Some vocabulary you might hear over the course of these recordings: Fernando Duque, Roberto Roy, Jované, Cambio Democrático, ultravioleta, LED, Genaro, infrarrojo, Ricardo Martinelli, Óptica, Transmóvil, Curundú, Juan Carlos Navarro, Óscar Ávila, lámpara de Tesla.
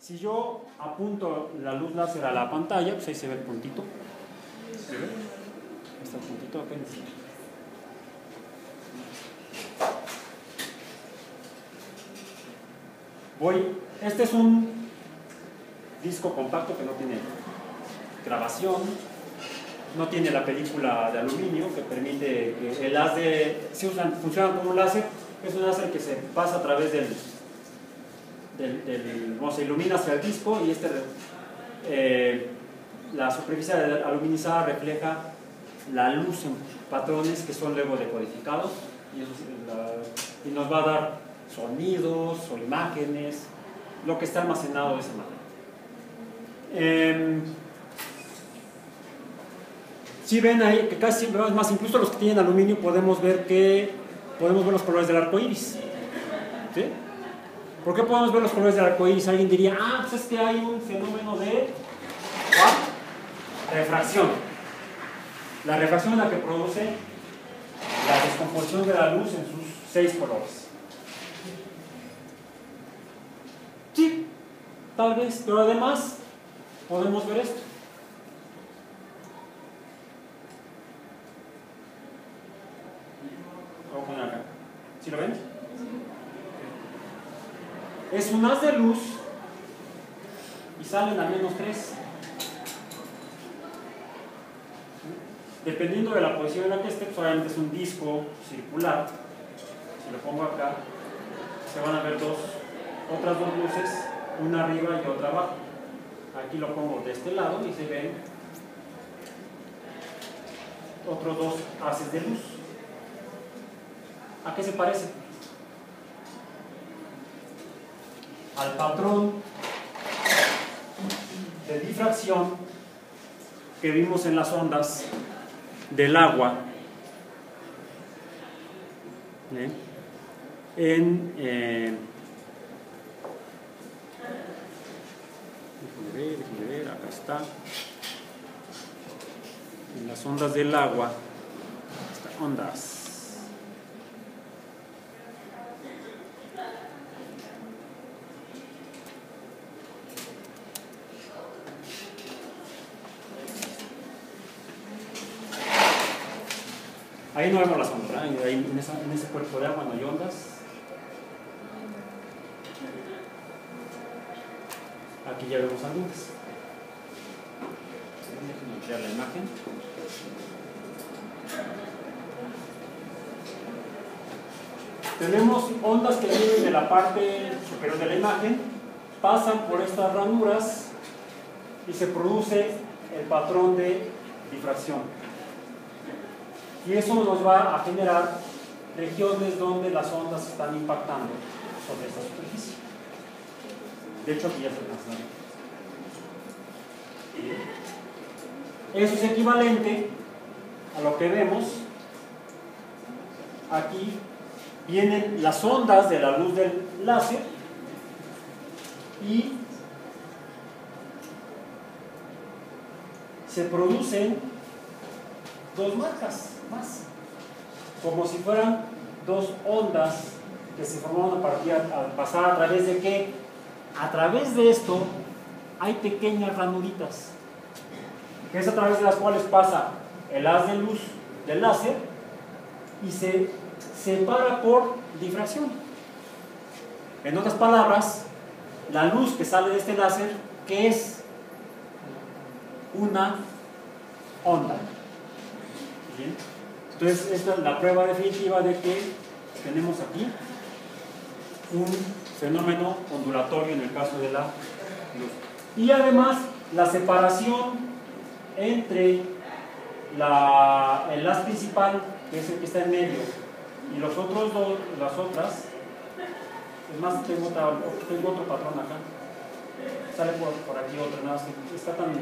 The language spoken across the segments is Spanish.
Si yo apunto la luz láser a la pantalla, pues ahí se ve el puntito. ¿Se ve? Ahí está el puntito apenas. Este es un disco compacto que no tiene grabación, no tiene la película de aluminio que permite que el haz de... funciona como un láser, es un láser que se pasa a través se ilumina hacia el disco y la superficie aluminizada refleja la luz en patrones que son luego decodificados y nos va a dar sonidos o imágenes, lo que está almacenado de esa manera. Si ven ahí que casi, más incluso los que tienen aluminio, podemos ver los colores del arco iris. ¿Sí? ¿Por qué podemos ver los colores del arco iris? Alguien diría, ah, pues es que hay un fenómeno de refracción. La refracción es la que produce la descomposición de la luz en sus 6 colores. Sí, tal vez, pero además podemos ver esto. Lo voy a poner acá. ¿Sí lo ven? Es un haz de luz y salen al menos 3. Dependiendo de la posición en la que esté, solamente es un disco circular. Si lo pongo acá, se van a ver otras dos luces, una arriba y otra abajo. Aquí lo pongo de este lado y se ven otros 2 haces de luz. ¿A qué se parece? Al patrón de difracción que vimos en las ondas del agua déjenme ver, acá está, en las ondas del agua, ondas. Ahí no vemos la sombra, en ese cuerpo de agua no hay ondas. Aquí ya vemos algunas. Déjenme ampliar la imagen. Tenemos ondas que vienen de la parte superior de la imagen, pasan por estas ranuras y se produce el patrón de difracción. Y eso nos va a generar regiones donde las ondas están impactando sobre esta superficie. De hecho, aquí ya se alcanza. Eso es equivalente a lo que vemos. Aquí vienen las ondas de la luz del láser y se producen 2 marcas más, como si fueran 2 ondas que se formaron al pasar a través de qué. A través de esto hay pequeñas ranuritas, que es a través de las cuales pasa el haz de luz del láser y se separa por difracción. En otras palabras, la luz que sale de este láser, que es una onda. Bien. Entonces esta es la prueba definitiva de que tenemos aquí un fenómeno ondulatorio en el caso de la luz. Y además la separación entre el haz principal, que es el que está en medio, y los otros dos, las otras. Es más, tengo otro patrón acá. Sale por aquí otro, nada más que está tan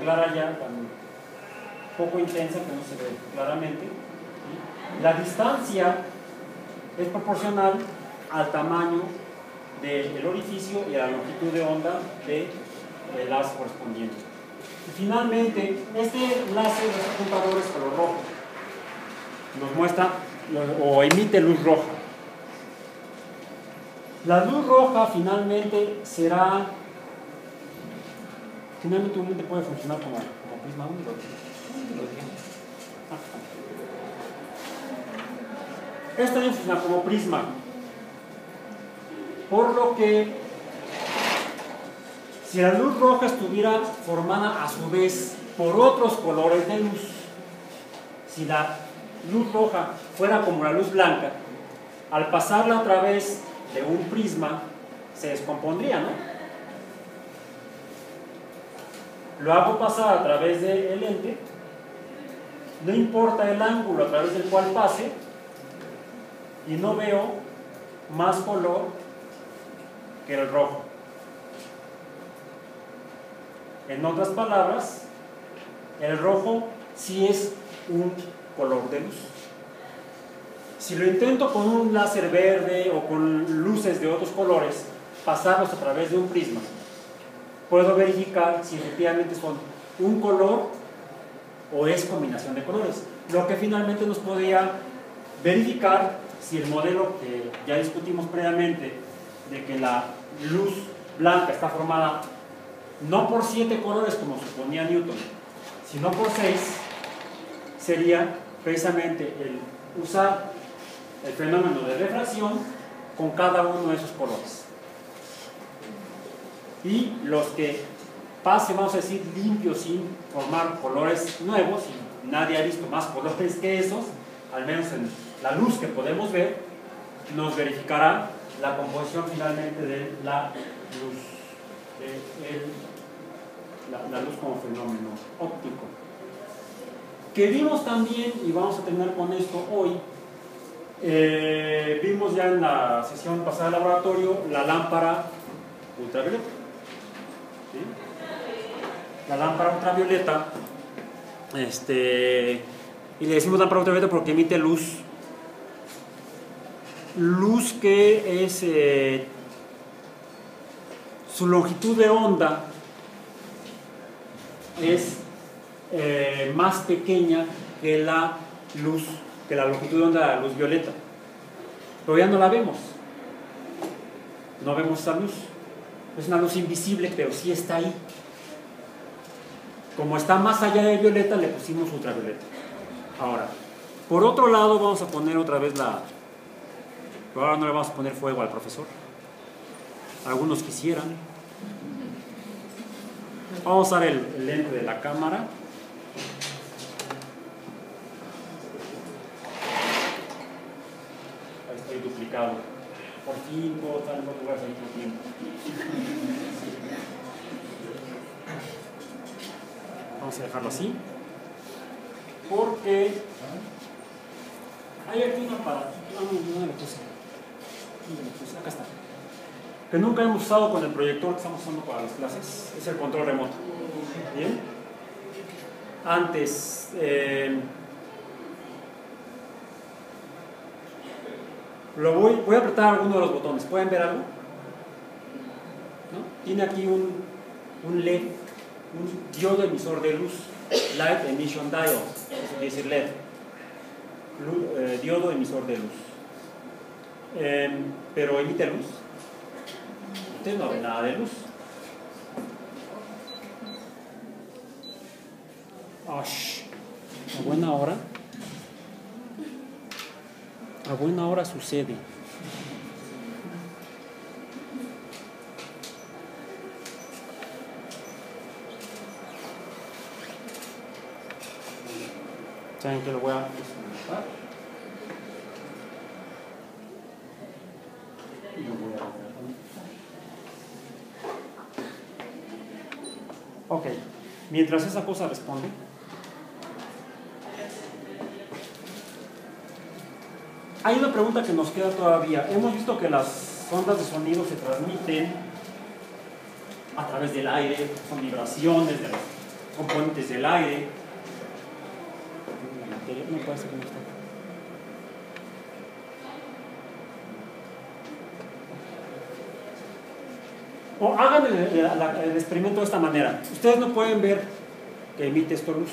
clara ya, tan poco intensa que no se ve claramente. La distancia es proporcional al tamaño del orificio y a la longitud de onda del haz correspondiente. Y finalmente, este láser de estos contadores color rojo nos muestra o emite luz roja. La luz roja finalmente será... Finalmente un lente puede funcionar como prisma único. Esta debe funcionar como prisma. Por lo que, si la luz roja estuviera formada a su vez por otros colores de luz, si la luz roja fuera como la luz blanca, al pasarla a través de un prisma, se descompondría, ¿no? Lo hago pasar a través del lente, no importa el ángulo a través del cual pase, y no veo más color que el rojo. En otras palabras, el rojo sí es un color de luz. Si lo intento con un láser verde o con luces de otros colores, pasarlos a través de un prisma, puedo verificar si efectivamente son un color o es combinación de colores, lo que finalmente nos podría verificar si el modelo que ya discutimos previamente de que la luz blanca está formada no por 7 colores como suponía Newton, sino por 6, sería precisamente el usar el fenómeno de refracción con cada uno de esos colores. Y los que pasen, vamos a decir, limpios, sin formar colores nuevos, y nadie ha visto más colores que esos, al menos en la luz que podemos ver, nos verificará la composición finalmente de la luz, la luz como fenómeno óptico. Que vimos también, y vamos a terminar con esto hoy, vimos ya en la sesión pasada del laboratorio la lámpara ultravioleta. ¿Sí? La lámpara ultravioleta, y le decimos lámpara ultravioleta porque emite luz. Luz que es su longitud de onda es más pequeña que la longitud de onda de la luz violeta, pero ya no la vemos, no vemos esa luz, es una luz invisible, pero sí está ahí. Como está más allá de violeta, le pusimos ultravioleta. Ahora, por otro lado, vamos a poner otra vez la... Pero ahora no le vamos a poner fuego al profesor. Algunos quisieran. Vamos a usar el lente de la cámara. Ahí estoy duplicado. Por fin puedo estar en dos lugares al mismo tiempo. Vamos a dejarlo así. Porque hay aquí una parada. No le puse. Acá está, que nunca hemos usado con el proyector que estamos usando para las clases, es el control remoto. ¿Bien? Antes voy a apretar alguno de los botones. ¿Pueden ver algo? ¿No? Tiene aquí un LED, un diodo emisor de luz, Light Emission Diode, eso quiere decir LED, diodo emisor de luz. Pero emite luz. Ustedes no ven nada de luz. A buena hora sucede. ¿Saben que lo voy a...? Ok, mientras esa cosa responde, hay una pregunta que nos queda todavía. Hemos visto que las ondas de sonido se transmiten a través del aire, son vibraciones de los componentes del aire. No puede ser que no esté. O hagan el experimento de esta manera. Ustedes no pueden ver que emite esta luz,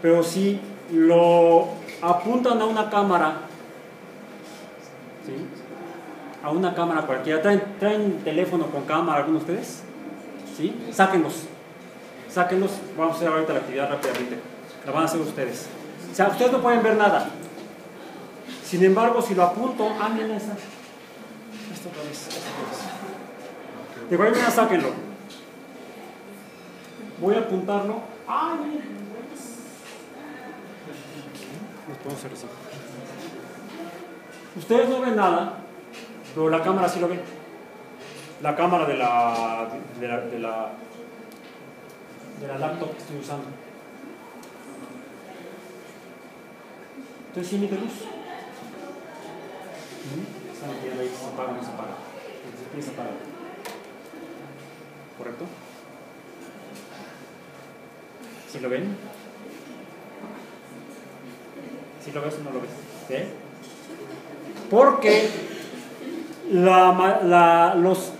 pero si lo apuntan a una cámara, ¿sí? a una cámara cualquiera. ¿Traen teléfono con cámara alguno de ustedes? ¿Sí? Sáquenlos, vamos a hacer ahorita la actividad rápidamente, la van a hacer ustedes. O sea, ustedes no pueden ver nada. Sin embargo, si lo apunto, ah, miren esa. Esta otra vez. De cualquier manera, sáquenlo. Voy a apuntarlo. Ah, miren. Nos podemos hacer eso. Ustedes no ven nada, pero la cámara sí lo ve. La cámara de la laptop que estoy usando. Entonces sí emite luz. Están viendo ahí, se apaga o no se apaga. Se apaga. ¿Correcto? ¿Sí lo ven? ¿Sí lo ves o no lo ves? ¿Sí? Porque los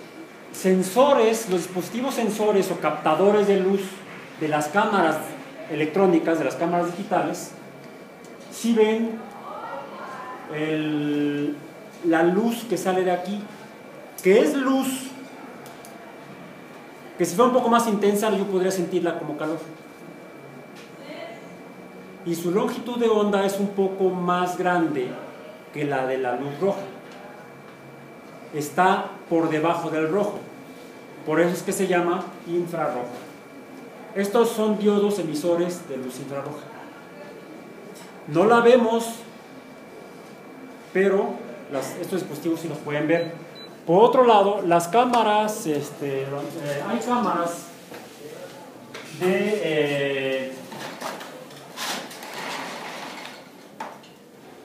sensores, los dispositivos sensores o captadores de luz de las cámaras electrónicas, de las cámaras digitales, sí ven la luz que sale de aquí, que es luz que si fuera un poco más intensa yo podría sentirla como calor, y su longitud de onda es un poco más grande que la de la luz roja, está por debajo del rojo, por eso es que se llama infrarrojo. Estos son diodos emisores de luz infrarroja. No la vemos, pero estos dispositivos sí los pueden ver. Por otro lado, las cámaras, hay cámaras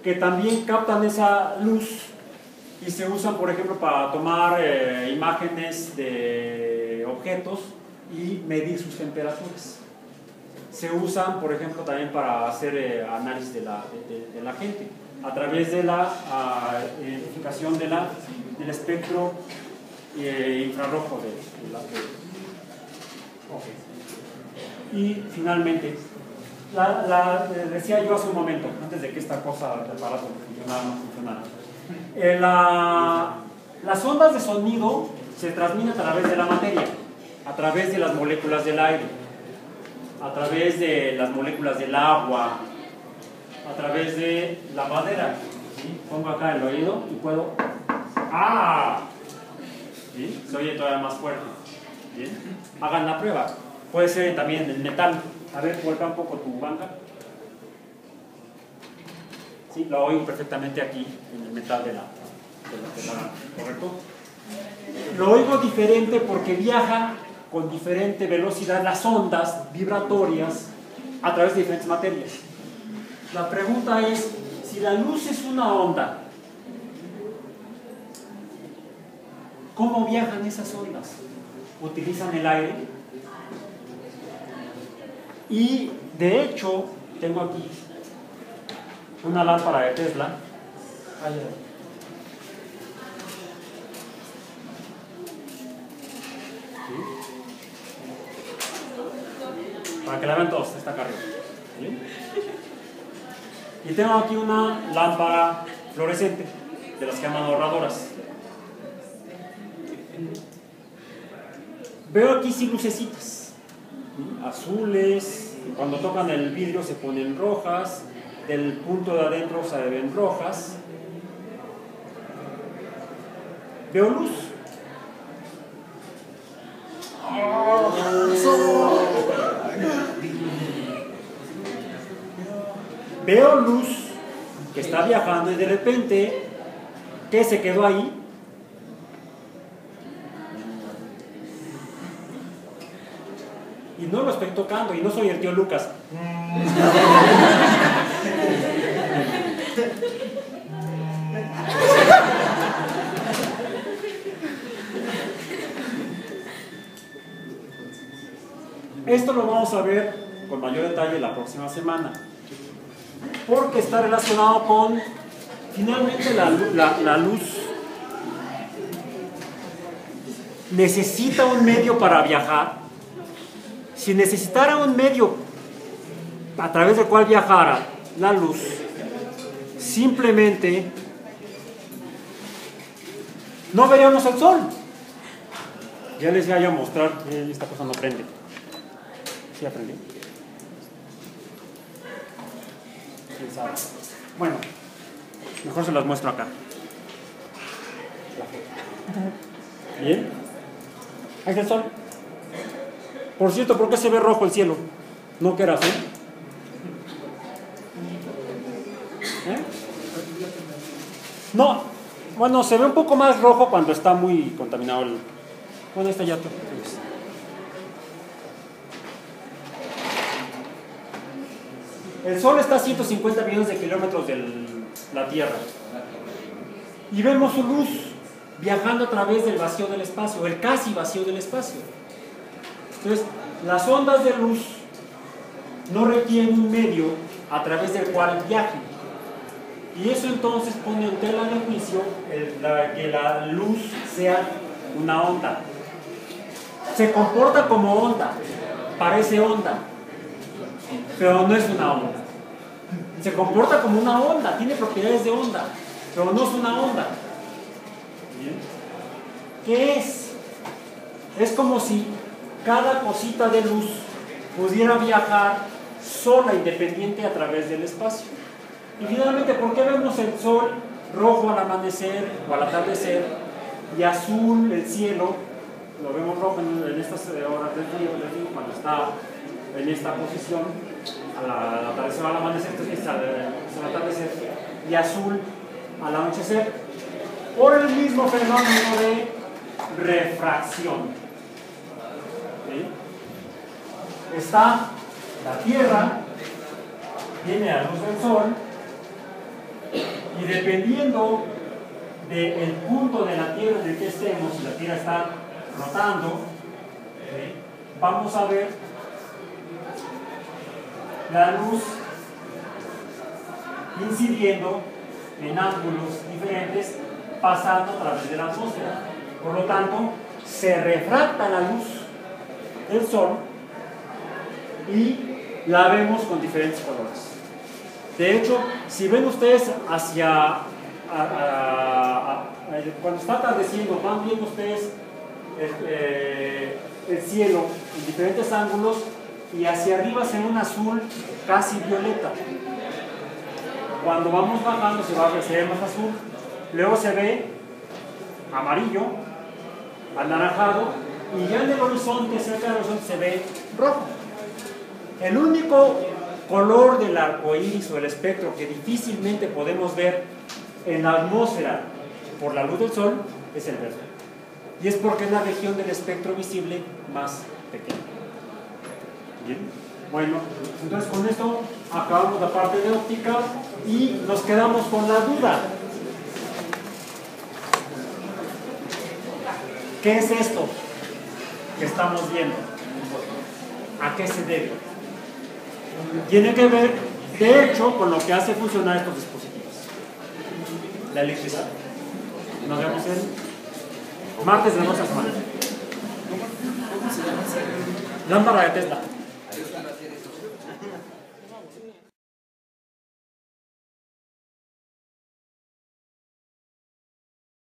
que también captan esa luz y se usan, por ejemplo, para tomar imágenes de objetos y medir sus temperaturas. Se usan, por ejemplo, también para hacer análisis de la gente a través de la identificación del espectro infrarrojo de la gente. Y finalmente, decía yo hace un momento, antes de que esta cosa del aparato funcionara o no funcionara, las ondas de sonido se transmiten a través de la materia, a través de las moléculas del aire, a través de las moléculas del agua, a través de la madera. ¿Sí? Pongo acá el oído y puedo... ¡Ah! ¿Sí? Se oye todavía más fuerte. ¿Bien? Hagan la prueba. Puede ser también el metal. A ver, vuelca un poco tu banda. Sí, la oigo perfectamente aquí, en el metal de la ¿correcto? Lo oigo diferente porque viaja con diferente velocidad las ondas vibratorias a través de diferentes materias. La pregunta es, si la luz es una onda, ¿cómo viajan esas ondas? ¿Utilizan el aire? Y de hecho, tengo aquí una lámpara de Tesla. ¿Sí? Para que la vean todos, está acá arriba. ¿Sí? Y tengo aquí una lámpara fluorescente, de las que llaman ahorradoras. Veo aquí sí lucecitas, ¿sí? Azules, cuando tocan el vidrio se ponen rojas, del punto de adentro se ven rojas. Veo luz. Veo luz que está viajando y de repente, ¿qué se quedó ahí? Y no lo estoy tocando, y no soy el tío Lucas. Esto lo vamos a ver con mayor detalle la próxima semana, porque está relacionado con finalmente la luz necesita un medio para viajar. Si necesitara un medio a través del cual viajara la luz, simplemente no veríamos el sol. Ya les voy a mostrar, esta cosa no prende. ¿Sí aprendí? ¿Quién sabe? Bueno, mejor se las muestro acá. ¿Bien? Ahí está el sol. Por cierto, ¿por qué se ve rojo el cielo? No que era azul. No, bueno, se ve un poco más rojo cuando está muy contaminado el... Bueno, está ya todo. El sol está a 150 millones de kilómetros de la Tierra. Y vemos su luz viajando a través del vacío del espacio, el casi vacío del espacio. Entonces, las ondas de luz no requieren un medio a través del cual viajen. Y eso entonces pone en tela de juicio que la luz sea una onda. Se comporta como onda, parece onda, pero no es una onda. Se comporta como una onda, tiene propiedades de onda, pero no es una onda. ¿Qué es? Es como si cada cosita de luz pudiera viajar sola, independiente, a través del espacio. Y finalmente, ¿por qué vemos el sol rojo al amanecer o al atardecer y azul el cielo? Lo vemos rojo en estas horas del día, cuando está en esta posición, al atardecer o al amanecer, entonces al atardecer, y azul al anochecer, por el mismo fenómeno de refracción. ¿Sí? Está la Tierra, viene a la luz del sol, y dependiendo del punto de la Tierra en el que estemos, si la Tierra está rotando, vamos a ver la luz incidiendo en ángulos diferentes, pasando a través de la atmósfera. Por lo tanto, se refracta la luz del sol y la vemos con diferentes colores. De hecho, si ven ustedes hacia cuando está atardeciendo, van viendo ustedes el cielo en diferentes ángulos, y hacia arriba se ve un azul casi violeta. Cuando vamos bajando se ve más azul, luego se ve amarillo, anaranjado, y ya en el horizonte, cerca del horizonte, se ve rojo. El único color del arco iris o el espectro que difícilmente podemos ver en la atmósfera por la luz del sol es el verde, y es porque es la región del espectro visible más pequeña. Bien, bueno, entonces con esto acabamos la parte de óptica y nos quedamos con la duda. ¿Qué es esto que estamos viendo? ¿A qué se debe? Tiene que ver, de hecho, con lo que hace funcionar estos dispositivos. La electricidad. Nos vemos el martes de la semana. ¿Cómo se llama? Lámpara de Tesla.